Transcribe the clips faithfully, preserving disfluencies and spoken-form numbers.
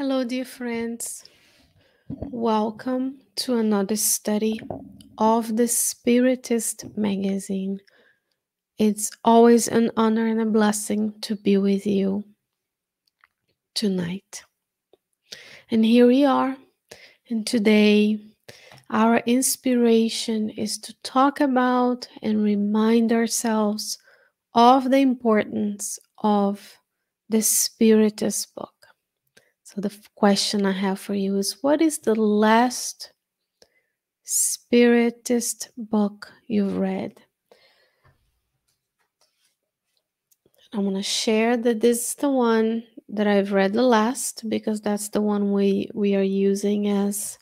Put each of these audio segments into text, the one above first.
Hello, dear friends. Welcome to another study of the Spiritist Magazine. It's always an honor and a blessing to be with you tonight. And here we are. And today, our inspiration is to talk about and remind ourselves of the importance of the Spiritist Book. So the question I have for you is, what is the last Spiritist book you've read? I'm going to share that this is the one that I've read the last, because that's the one we, we are using as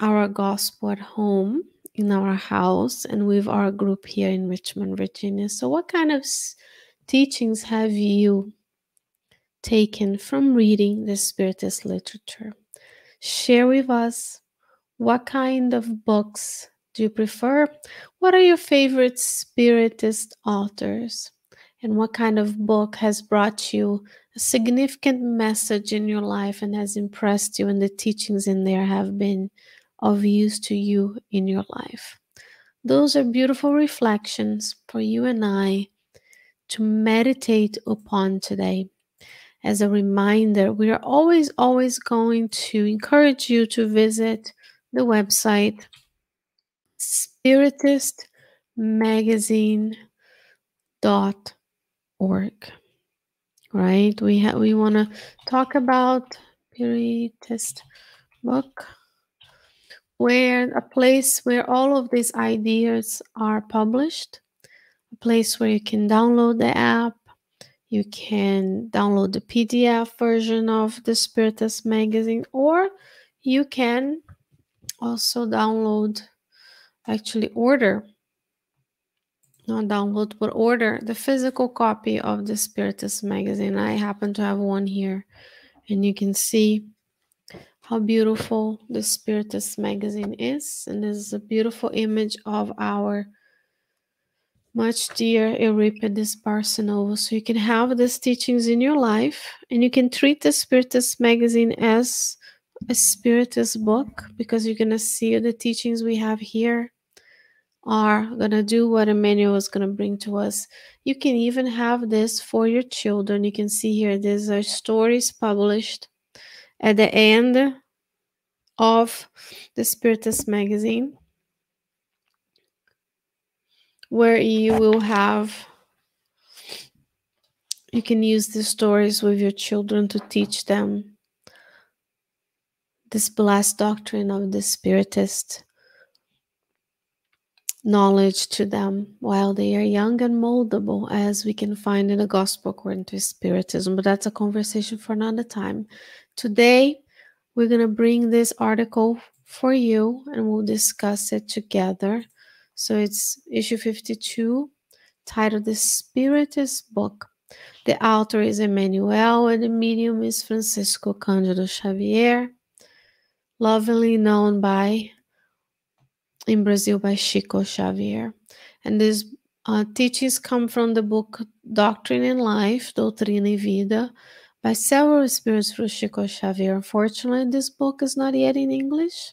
our gospel at home, in our house, and with our group here in Richmond, Virginia. So what kind of teachings have you taken from reading the Spiritist literature? Share with us what kind of books do you prefer? What are your favorite Spiritist authors? And what kind of book has brought you a significant message in your life and has impressed you, and the teachings in there have been of use to you in your life? Those are beautiful reflections for you and I to meditate upon today. As a reminder, we are always, always going to encourage you to visit the website spiritist magazine dot org. Right? We have we want to talk about Spiritist Book, where a place where all of these ideas are published, a place where you can download the app. You can download the P D F version of the Spiritist Magazine, or you can also download, actually order, not download, but order the physical copy of the Spiritist Magazine. I happen to have one here, and you can see how beautiful the Spiritist Magazine is. And this is a beautiful image of our much dear Euripides Barcinova. So you can have these teachings in your life, and you can treat the Spiritist Magazine as a Spiritist book, because you're going to see the teachings we have here are going to do what Emmanuel is going to bring to us. You can even have this for your children. You can see here, these are stories published at the end of the Spiritist Magazine, where you will have, you can use the stories with your children to teach them this blessed doctrine of the Spiritist knowledge to them while they are young and moldable, as we can find in the Gospel according to Spiritism. But that's a conversation for another time. Today, we're going to bring this article for you, and we'll discuss it together. So it's issue fifty-two, titled The Spiritist Book. The author is Emmanuel, and the medium is Francisco Cândido Xavier, lovingly known by, in Brazil, by Chico Xavier. And these uh, teachings come from the book Doctrine and Life, Doutrina e Vida, by several spirits through Chico Xavier. Unfortunately, this book is not yet in English.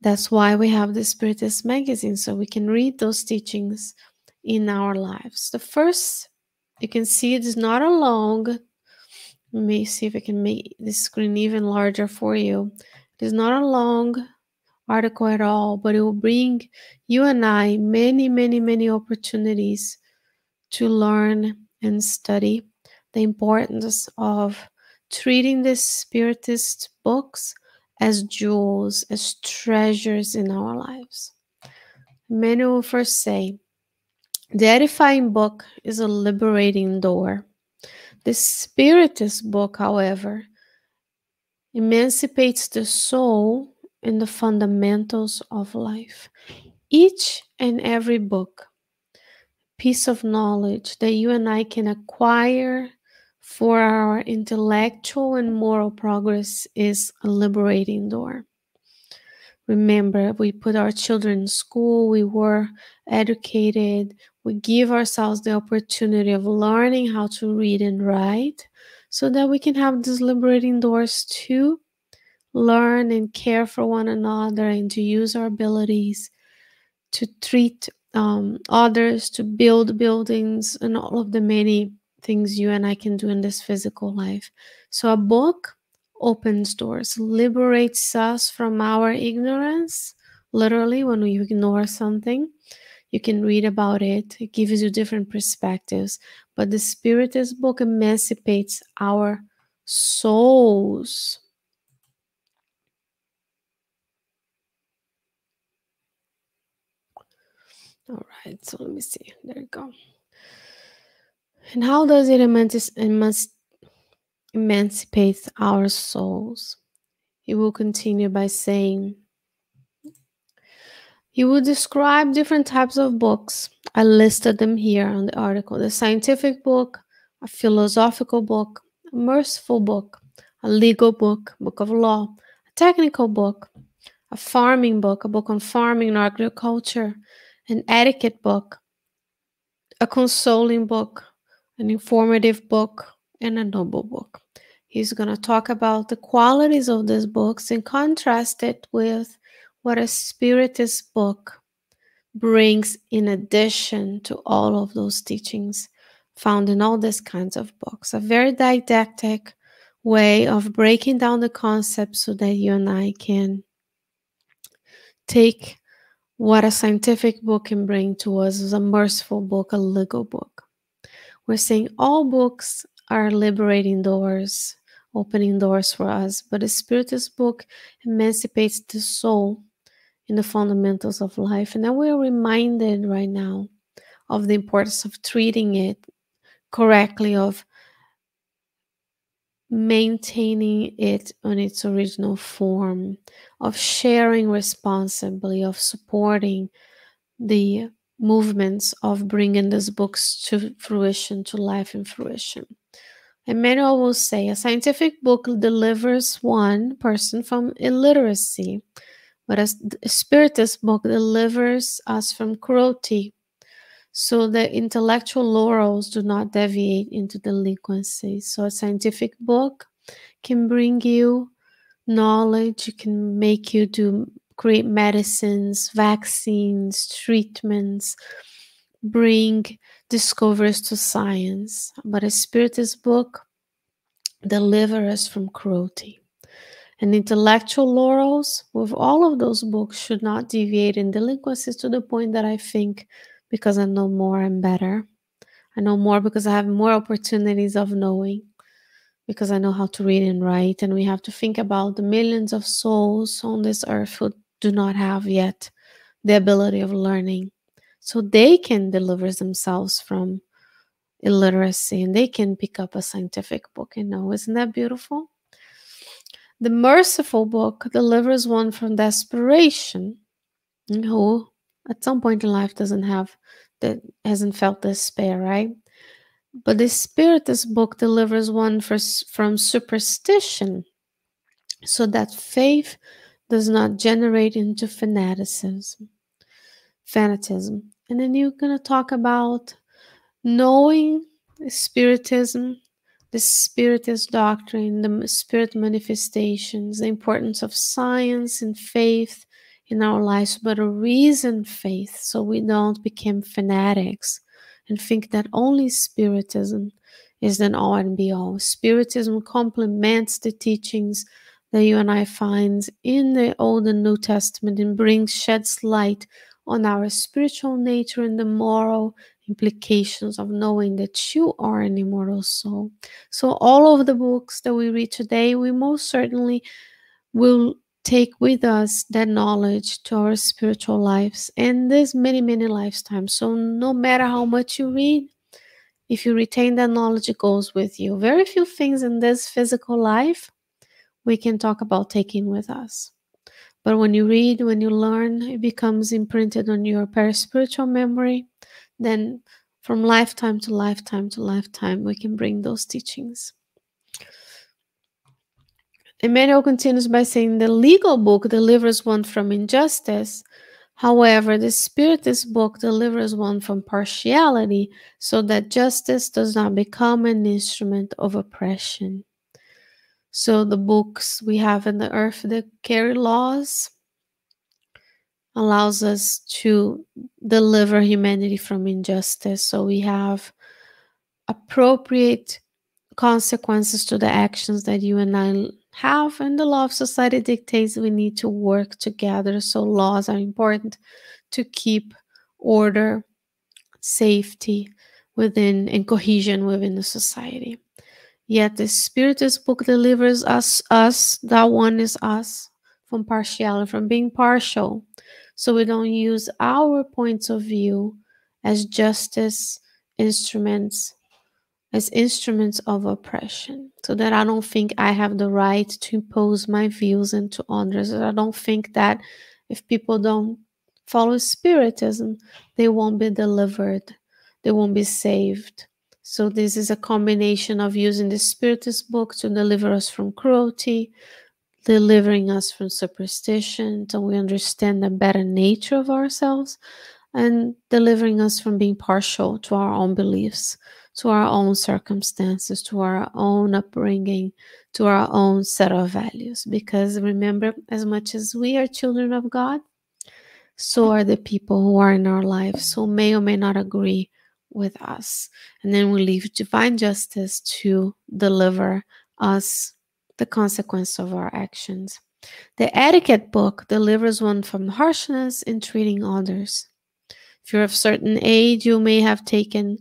That's why we have the Spiritist Magazine, so we can read those teachings in our lives. The first, you can see it is not a long, let me see if I can make the screen even larger for you. It is not a long article at all, but it will bring you and I many, many, many opportunities to learn and study the importance of treating the Spiritist books as jewels, as treasures in our lives. Emmanuel will first say, the edifying book is a liberating door. The Spiritist book, however, emancipates the soul in the fundamentals of life. Each and every book, piece of knowledge that you and I can acquire for our intellectual and moral progress, is a liberating door. Remember, we put our children in school, we were educated, we give ourselves the opportunity of learning how to read and write, so that we can have these liberating doors to learn and care for one another and to use our abilities to treat um, others, to build buildings, and all of the many things you and I can do in this physical life. So a book opens doors, liberates us from our ignorance. Literally, when you ignore something, you can read about it. It gives you different perspectives. But the Spiritist book emancipates our souls. All right, so let me see. There you go. And how does it emanci- emanci- emancipate our souls? It will continue by saying, you will describe different types of books. I listed them here on the article. The scientific book, a philosophical book, a merciful book, a legal book, book of law, a technical book, a farming book, a book on farming and agriculture, an etiquette book, a consoling book, an informative book, and a noble book. He's going to talk about the qualities of these books and contrast it with what a Spiritist book brings in addition to all of those teachings found in all these kinds of books. A very didactic way of breaking down the concept so that you and I can take what a scientific book can bring to us as a merciful book, a legal book. We're saying all books are liberating doors, opening doors for us, but the Spiritist book emancipates the soul in the fundamentals of life. And then we are reminded right now of the importance of treating it correctly, of maintaining it on its original form, of sharing responsibly, of supporting the movements of bringing these books to fruition, to life in fruition. Emmanuel will say, a scientific book delivers one person from illiteracy, but a Spiritist book delivers us from cruelty, so the intellectual laurels do not deviate into delinquency. So a scientific book can bring you knowledge, it can make you do create medicines, vaccines, treatments, bring discoveries to science. But a Spiritist book delivers us from cruelty. And intellectual laurels with all of those books should not deviate in delinquencies to the point that I think, because I know more, I'm better. I know more because I have more opportunities of knowing, because I know how to read and write. And we have to think about the millions of souls on this earth who do not have yet the ability of learning. So they can deliver themselves from illiteracy and they can pick up a scientific book. You know, isn't that beautiful? The merciful book delivers one from desperation, who at some point in life doesn't have, that hasn't felt despair, right? But the Spiritist book delivers one for, from superstition, so that faith does not generate into fanaticism. Fanatism. And then you're going to talk about knowing Spiritism, the Spiritist doctrine, the Spirit manifestations, the importance of science and faith in our lives, but a reasoned faith, so we don't become fanatics and think that only Spiritism is the all and be all. Spiritism complements the teachings that you and I find in the Old and New Testament and brings, sheds light on our spiritual nature and the moral implications of knowing that you are an immortal soul. So all of the books that we read today, we most certainly will take with us that knowledge to our spiritual lives, and there's many, many lifetimes. So no matter how much you read, if you retain that knowledge, it goes with you. Very few things in this physical life we can talk about taking with us. But when you read, when you learn, it becomes imprinted on your paraspiritual memory. Then from lifetime to lifetime to lifetime, we can bring those teachings. Emmanuel continues by saying, the legal book delivers one from injustice. However, the Spiritist book delivers one from partiality so that justice does not become an instrument of oppression. So the books we have in the earth that carry laws allows us to deliver humanity from injustice. So we have appropriate consequences to the actions that you and I have, and the law of society dictates we need to work together. So laws are important to keep order, safety within, and cohesion within the society. Yet the Spiritist book delivers us us that one is us from partiality, from being partial, so we don't use our points of view as justice instruments, as instruments of oppression, so that I don't think I have the right to impose my views into others. I don't think that if people don't follow Spiritism, they won't be delivered, they won't be saved. So this is a combination of using the Spiritist book to deliver us from cruelty, delivering us from superstition, so we understand the better nature of ourselves, and delivering us from being partial to our own beliefs, to our own circumstances, to our own upbringing, to our own set of values. Because remember, as much as we are children of God, so are the people who are in our lives who may or may not agree with us. And then we leave divine justice to deliver us the consequence of our actions. The Etiquette book delivers one from harshness in treating others. If you're of certain age, you may have taken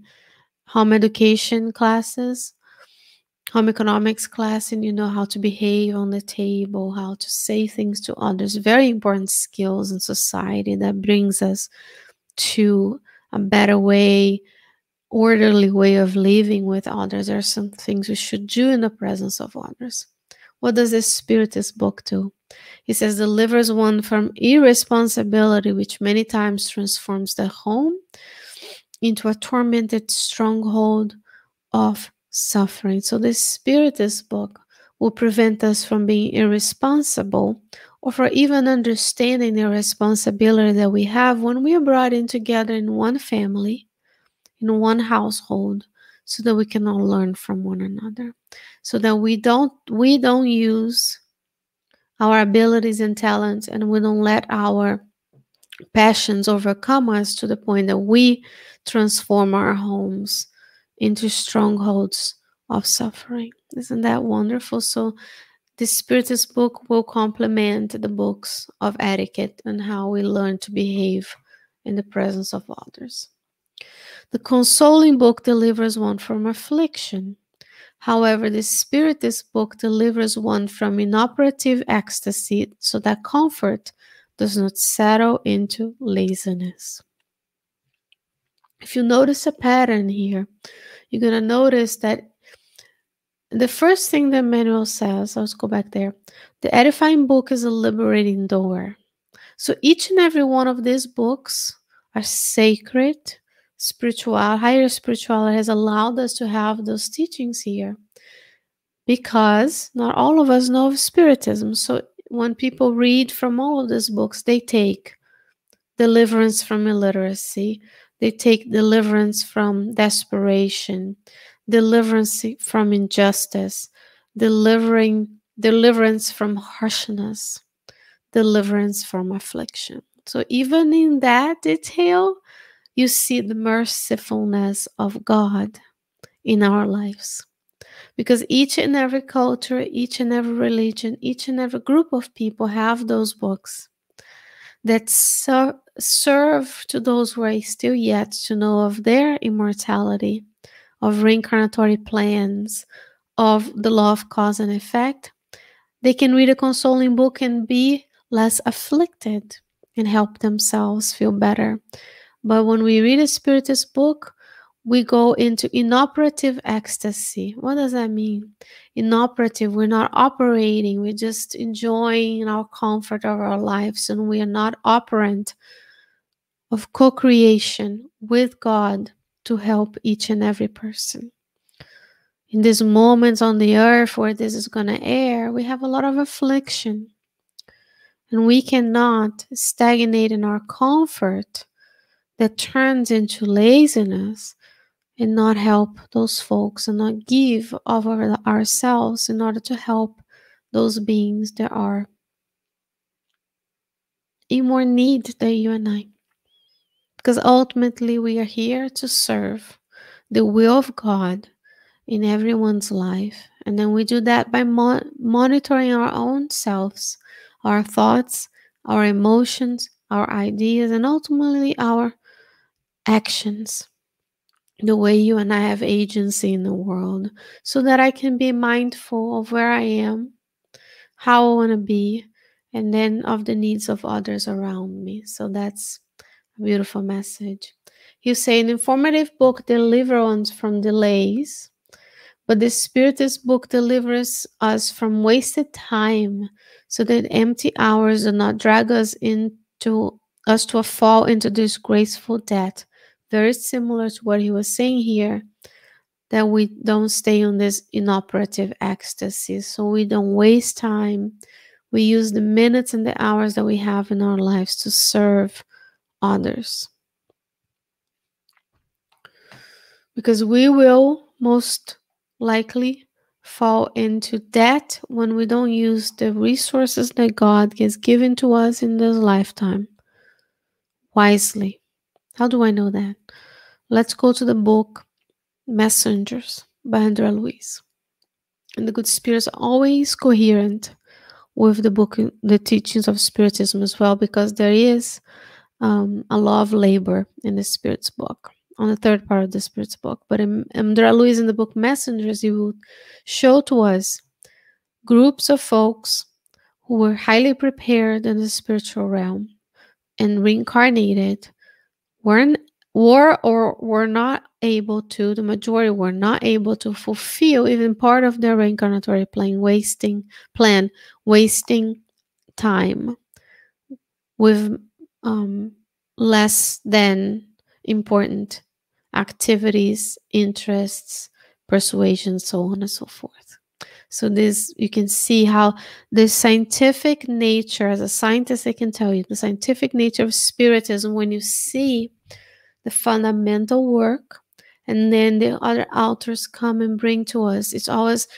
home education classes, home economics class, and you know how to behave on the table, how to say things to others. Very important skills in society that brings us to a better way, orderly way of living with others. There are some things we should do in the presence of others. What does this Spiritist book do? It says delivers one from irresponsibility, which many times transforms the home into a tormented stronghold of suffering. So this Spiritist book will prevent us from being irresponsible, or for even understanding the responsibility that we have when we are brought in together in one family, in one household, so that we can all learn from one another, so that we don't we don't use our abilities and talents, and we don't let our passions overcome us to the point that we transform our homes into strongholds of suffering. Isn't that wonderful? So the Spiritist book will complement the books of etiquette and how we learn to behave in the presence of others. The Consoling book delivers one from affliction. However, the Spiritist book delivers one from inoperative ecstasy so that comfort does not settle into laziness. If you notice a pattern here, you're going to notice that the first thing that Emmanuel says, let's go back there, the edifying book is a liberating door. So each and every one of these books are sacred. Spiritual, higher spirituality has allowed us to have those teachings here because not all of us know of Spiritism. So when people read from all of these books, they take deliverance from illiteracy, they take deliverance from desperation, deliverance from injustice, delivering deliverance from harshness, deliverance from affliction. So even in that detail, you see the mercifulness of God in our lives. Because each and every culture, each and every religion, each and every group of people have those books that ser- serve to those who are still yet to know of their immortality, of reincarnatory plans, of the law of cause and effect. They can read a consoling book and be less afflicted and help themselves feel better. But when we read a Spiritist book, we go into inoperative ecstasy. What does that mean? Inoperative, we're not operating. We're just enjoying our comfort of our lives, and we are not operant of co-creation with God to help each and every person. In these moments on the earth where this is going to air, we have a lot of affliction. And we cannot stagnate in our comfort that turns into laziness and not help those folks and not give of our, ourselves in order to help those beings that are in more need than you and I. Because ultimately we are here to serve the will of God in everyone's life. And then we do that by mo monitoring our own selves, our thoughts, our emotions, our ideas, and ultimately our actions. The way you and I have agency in the world, so that I can be mindful of where I am, how I want to be, and then of the needs of others around me. So that's a beautiful message. You say, an informative book delivers us from delays, but the Spiritist book delivers us from wasted time, so that empty hours do not drag us into us to a fall into disgraceful debt. Very similar to what he was saying here, that we don't stay on this inoperative ecstasy. So we don't waste time. We use the minutes and the hours that we have in our lives to serve others. Because we will most likely fall into debt when we don't use the resources that God has given to us in this lifetime wisely. How do I know that? Let's go to the book Messengers by André Luiz. And the good spirits are always coherent with the book, the teachings of Spiritism as well, because there is um, a law of labor in the Spirit's book, on the third part of the Spirit's book. But in André Luiz, in the book Messengers, he would show to us groups of folks who were highly prepared in the spiritual realm and reincarnated, weren't, were or were not able to, the majority were not able to fulfill even part of their reincarnatory plan, wasting, plan, wasting time with um, less than important activities, interests, persuasion, so on and so forth. So this, you can see how the scientific nature, as a scientist I can tell you, the scientific nature of Spiritism, when you see the fundamental work and then the other authors come and bring to us, it's always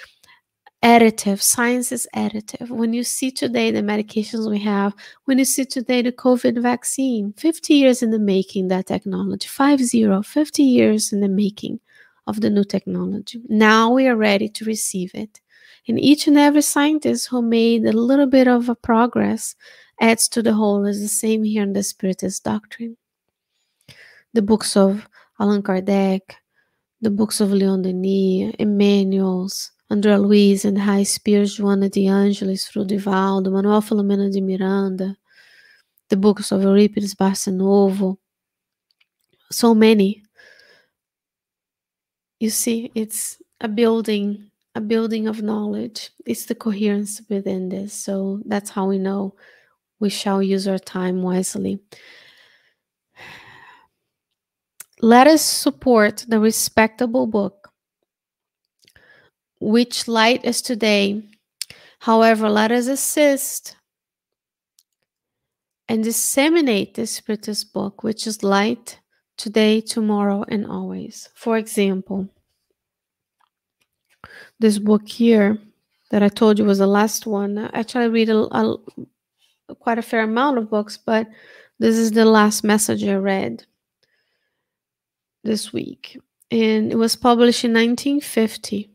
additive. Science is additive. When you see today the medications we have, when you see today the COVID vaccine, fifty years in the making, that technology, five zero, fifty years in the making of the new technology. Now we are ready to receive it. And each and every scientist who made a little bit of a progress adds to the whole. Is the same here in the Spiritist doctrine. The books of Allan Kardec, the books of Leon Denis, Emmanuel's, André Luiz and High Spirit, Joana de Angelis, Frudivaldo, Manuel Filomeno de Miranda, the books of Euripides Barcinova, so many. You see, it's a building, a building of knowledge. It's the coherence within this. So that's how we know we shall use our time wisely. Let us support the respectable book, which light is today. However, let us assist and disseminate the Spiritist book, which is light today, tomorrow, and always. For example, this book here that I told you was the last one. I actually read a, a, quite a fair amount of books, but this is the last message I read this week. And it was published in nineteen fifty,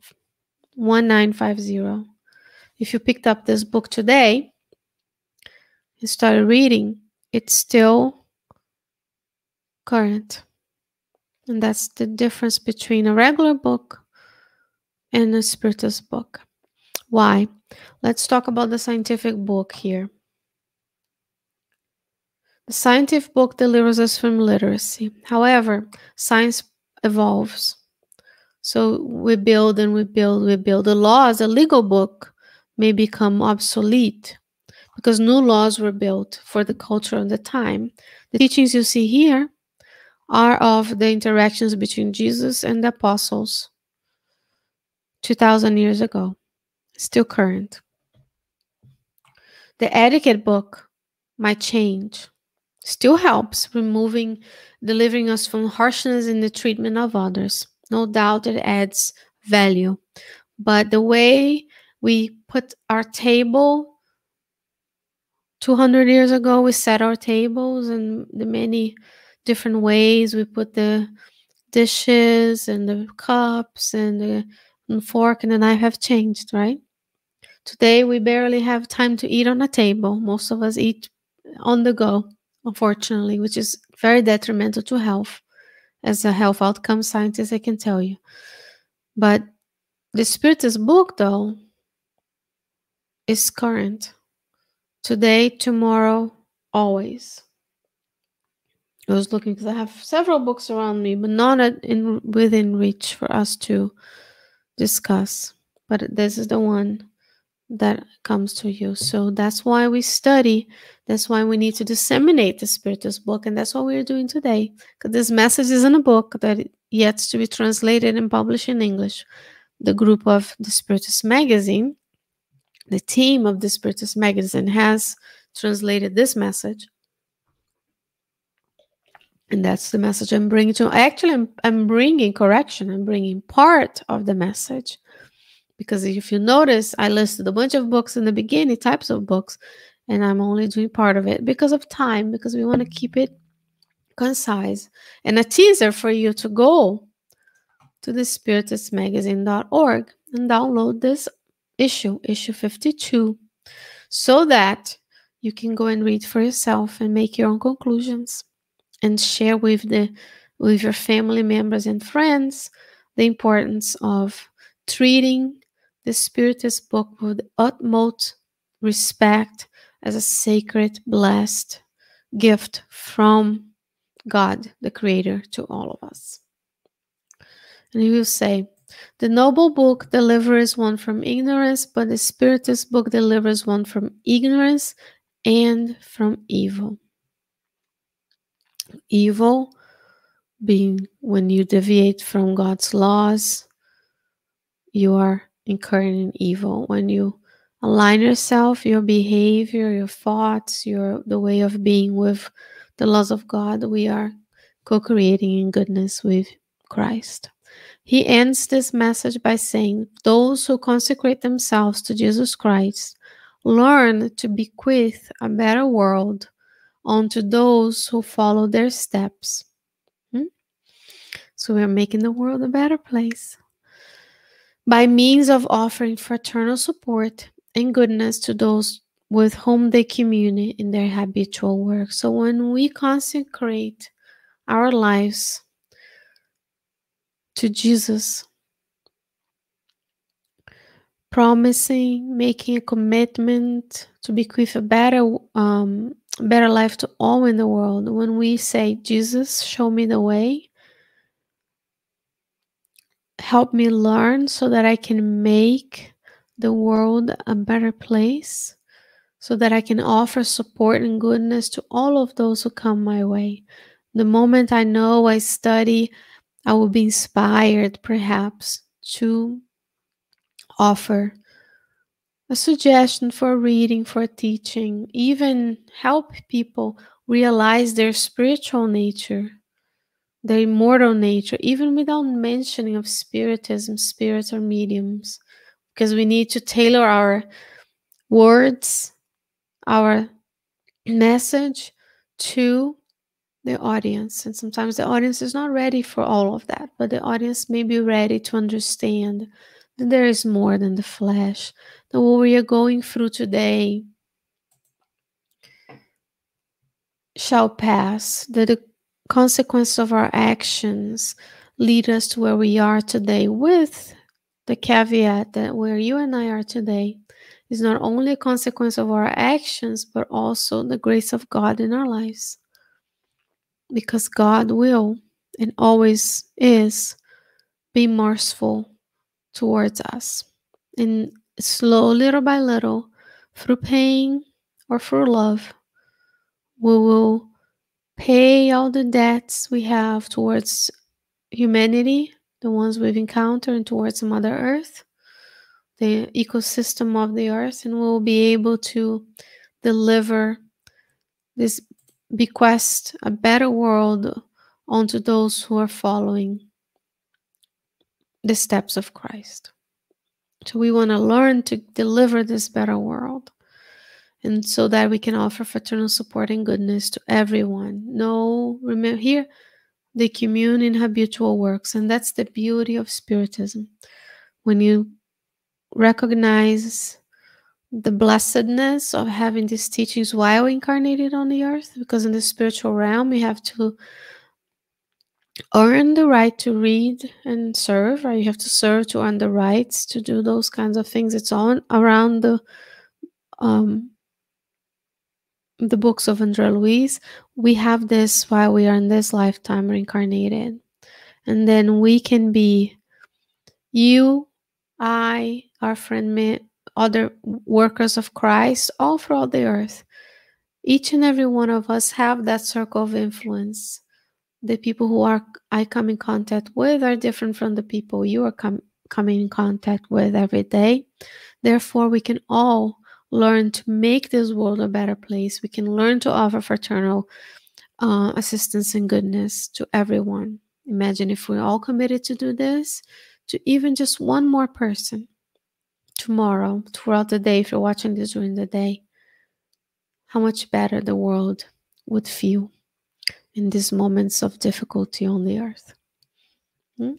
nineteen fifty. If you picked up this book today and started reading, it's still current. And that's the difference between a regular book and a Spiritist book. Why? Let's talk about the scientific book here. The scientific book delivers us from literacy. However, science evolves. So we build and we build, we build. The law as a legal book may become obsolete because new laws were built for the culture of the time. The teachings you see here are of the interactions between Jesus and the apostles two thousand years ago, still current. The etiquette book might change. Still helps, removing, delivering us from harshness in the treatment of others. No doubt it adds value. But the way we put our table, two hundred years ago we set our tables, and the many different ways we put the dishes and the cups and the and fork and the knife have changed, right? Today we barely have time to eat on a table. Most of us eat on the go, unfortunately, which is very detrimental to health. As a health outcome scientist, I can tell you. But the Spiritist book, though, is current. Today, tomorrow, always. I was looking because I have several books around me, but not in within reach for us to discuss. But this is the one that comes to you. So that's why we study. That's why we need to disseminate the Spiritist book, and that's what we're doing today. Because this message is in a book that yet to be translated and published in English. The group of the Spiritist Magazine, the team of the Spiritist Magazine, has translated this message. And that's the message I'm bringing to. Actually, I'm, I'm bringing correction. I'm bringing part of the message. Because if you notice, I listed a bunch of books in the beginning, types of books, and I'm only doing part of it because of time, because we want to keep it concise. And a teaser for you to go to the spiritist magazine dot org and download this issue, issue fifty-two, so that you can go and read for yourself and make your own conclusions and share with the with your family members and friends the importance of treating the Spiritist book with the utmost respect as a sacred, blessed gift from God, the Creator, to all of us. And he will say, the noble book delivers one from ignorance, but the Spiritist book delivers one from ignorance and from evil. Evil being when you deviate from God's laws, you are incurring evil. When you align yourself, your behavior, your thoughts, your the way of being with the laws of God, we are co-creating in goodness with Christ. He ends this message by saying, those who consecrate themselves to Jesus Christ learn to bequeath a better world onto those who follow their steps. Hmm? So we are making the world a better place. By means of offering fraternal support and goodness to those with whom they commune in their habitual work. So when we consecrate our lives to Jesus, promising, making a commitment to bequeath a better, um, better life to all in the world, when we say, Jesus, show me the way, help me learn so that I can make the world a better place, so that I can offer support and goodness to all of those who come my way. The moment I know I study, I will be inspired perhaps to offer a suggestion for a reading, for a teaching, even help people realize their spiritual nature, their immortal nature, even without mentioning of spiritism, spirits or mediums, because we need to tailor our words, our message to the audience. And sometimes the audience is not ready for all of that, but the audience may be ready to understand that there is more than the flesh, that what we are going through today shall pass, that the consequences of our actions lead us to where we are today, with the caveat that where you and I are today is not only a consequence of our actions, but also the grace of God in our lives. Because God will and always is be merciful towards us. And slow, little by little, through pain or through love, we will pay all the debts we have towards humanity, the ones we've encountered, and towards Mother Earth, the ecosystem of the Earth, and we'll be able to deliver this bequest, a better world, onto those who are following the steps of Christ. So we want to learn to deliver this better world, and so that we can offer fraternal support and goodness to everyone. No, remember here, they commune in habitual works, and that's the beauty of Spiritism. When you recognize the blessedness of having these teachings while incarnated on the earth, because in the spiritual realm you have to earn the right to read and serve, right? You have to serve to earn the rights to do those kinds of things. It's all around the um the books of André Luiz. We have this while we are in this lifetime reincarnated, and then we can be, you, I, our friend, me, other workers of Christ all throughout the earth. Each and every one of us have that circle of influence. The people who are I come in contact with are different from the people you are com coming in contact with every day. Therefore, we can all learn to make this world a better place. We can learn to offer fraternal uh, assistance and goodness to everyone. Imagine if we're all committed to do this, to even just one more person tomorrow, throughout the day, if you're watching this during the day, how much better the world would feel in these moments of difficulty on the earth. Hmm?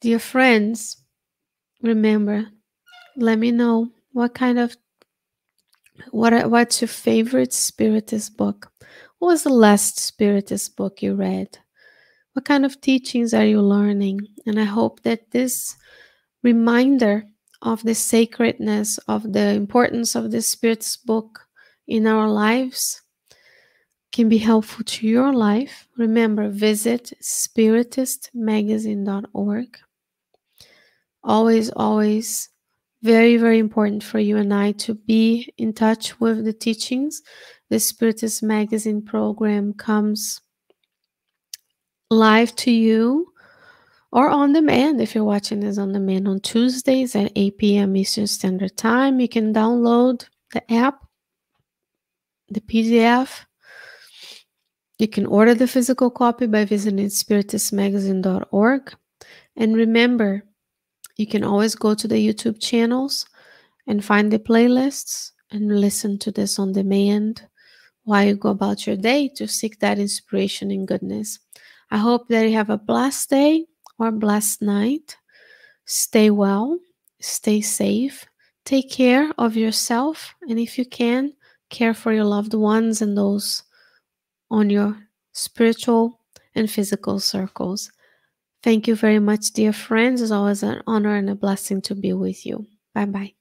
Dear friends, remember, let me know what kind of What what's your favorite Spiritist book? What was the last Spiritist book you read? What kind of teachings are you learning? And I hope that this reminder of the sacredness, of the importance of this Spiritist book in our lives, can be helpful to your life. Remember, visit spiritist magazine dot org. Always, always very, very important for you and I to be in touch with the teachings. The Spiritist Magazine program comes live to you or on demand, if you're watching this on demand, on Tuesdays at eight p m Eastern Standard Time. You can download the app, the P D F. You can order the physical copy by visiting spiritist magazine dot org. And remember, you can always go to the YouTube channels and find the playlists and listen to this on demand while you go about your day to seek that inspiration and goodness. I hope that you have a blessed day or blessed night. Stay well, stay safe, take care of yourself, and if you can, care for your loved ones and those on your spiritual and physical circles. Thank you very much, dear friends. It's always an honor and a blessing to be with you. Bye-bye.